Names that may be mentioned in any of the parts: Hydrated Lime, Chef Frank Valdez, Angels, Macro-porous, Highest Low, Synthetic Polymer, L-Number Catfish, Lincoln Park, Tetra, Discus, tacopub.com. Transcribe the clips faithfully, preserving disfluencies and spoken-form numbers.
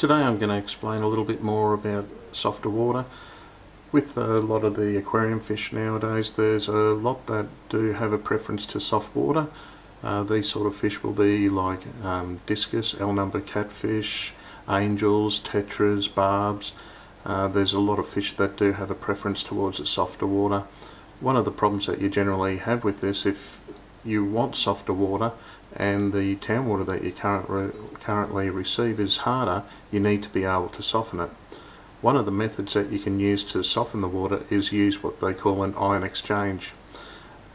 Today I'm going to explain a little bit more about softer water. With a lot of the aquarium fish nowadays, there's a lot that do have a preference to soft water. Uh, these sort of fish will be like um, Discus, L-Number Catfish, Angels, Tetra's, Barbs. Uh, there's a lot of fish that do have a preference towards the softer water. One of the problems that you generally have with this, if you want softer water and the town water that you current re currently receive is harder, you need to be able to soften it. One of the methods that you can use to soften the water is use what they call an ion exchange.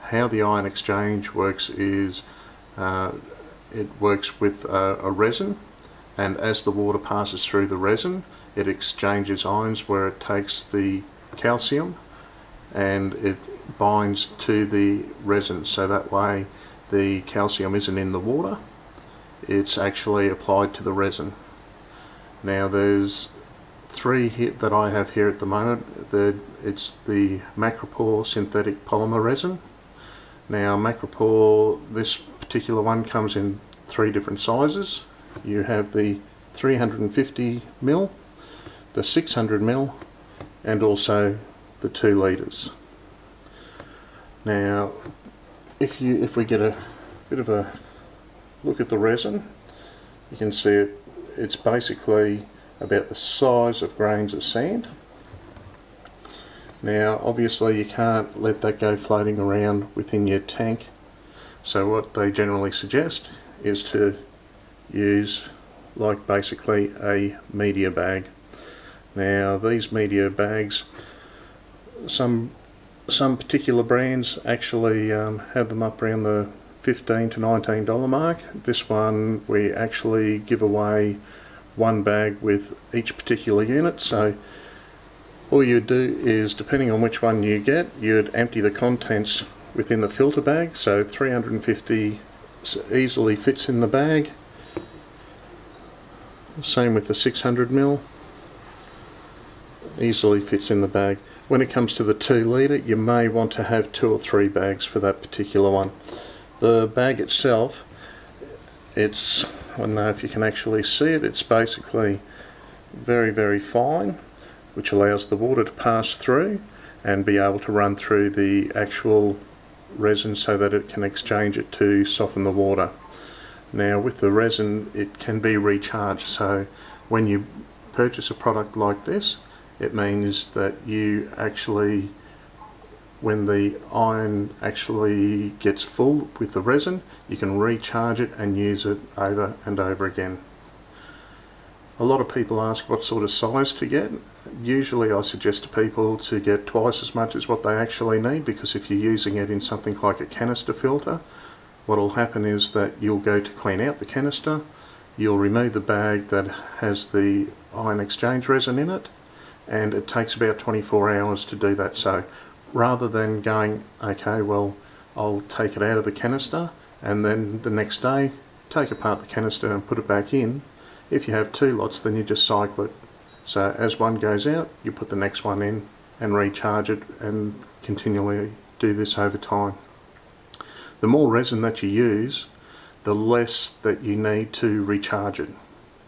How the ion exchange works is uh, it works with a, a resin, and as the water passes through the resin, it exchanges ions where it takes the calcium and it binds to the resin, so that way the calcium isn't in the water, it's actually applied to the resin. Now there's three here that I have here at the moment. The, it's the macropore synthetic polymer resin. Now macropore, this particular one comes in three different sizes. You have the three hundred fifty mil, the six hundred mil, and also the two litres. Now if you if we get a bit of a look at the resin, you can see it, it's basically about the size of grains of sand. Now obviously you can't let that go floating around within your tank, so what they generally suggest is to use like basically a media bag. Now these media bags, some some particular brands actually um, have them up around the fifteen to nineteen dollar mark. This one we actually give away one bag with each particular unit, so all you do is, depending on which one you get, you'd empty the contents within the filter bag. So three hundred fifty easily fits in the bag, same with the six hundred mil, easily fits in the bag. When it comes to the two litre, you may want to have two or three bags for that particular one. The bag itself, it's, I don't know if you can actually see it, it's basically very very fine, which allows the water to pass through and be able to run through the actual resin so that it can exchange it to soften the water. Now with the resin, it can be recharged, so when you purchase a product like this, it means that you actually, when the iron actually gets full with the resin, you can recharge it and use it over and over again. A lot of people ask what sort of size to get. Usually I suggest to people to get twice as much as what they actually need, because if you're using it in something like a canister filter, what will happen is that you'll go to clean out the canister, you'll remove the bag that has the ion exchange resin in it, and it takes about twenty-four hours to do that. So rather than going, okay, well I'll take it out of the canister and then the next day take apart the canister and put it back in, if you have two lots then you just cycle it. So as one goes out, you put the next one in and recharge it, and continually do this over time. The more resin that you use, the less that you need to recharge it.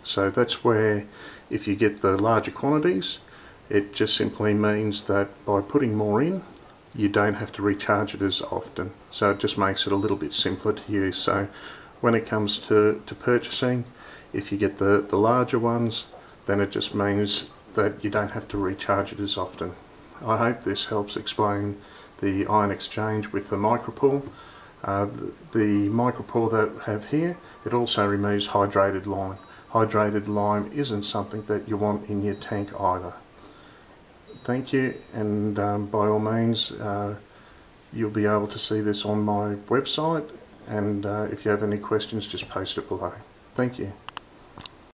So that's where, if you get the larger quantities, it just simply means that by putting more in, you don't have to recharge it as often. So it just makes it a little bit simpler to use. So when it comes to, to purchasing, if you get the, the larger ones, then it just means that you don't have to recharge it as often. I hope this helps explain the ion exchange with the micropore. Uh, the, the micropore that I have here, it also removes hydrated lime. Hydrated lime isn't something that you want in your tank either. Thank you, and um, by all means, uh, you'll be able to see this on my website, and uh, if you have any questions, just post it below. Thank you.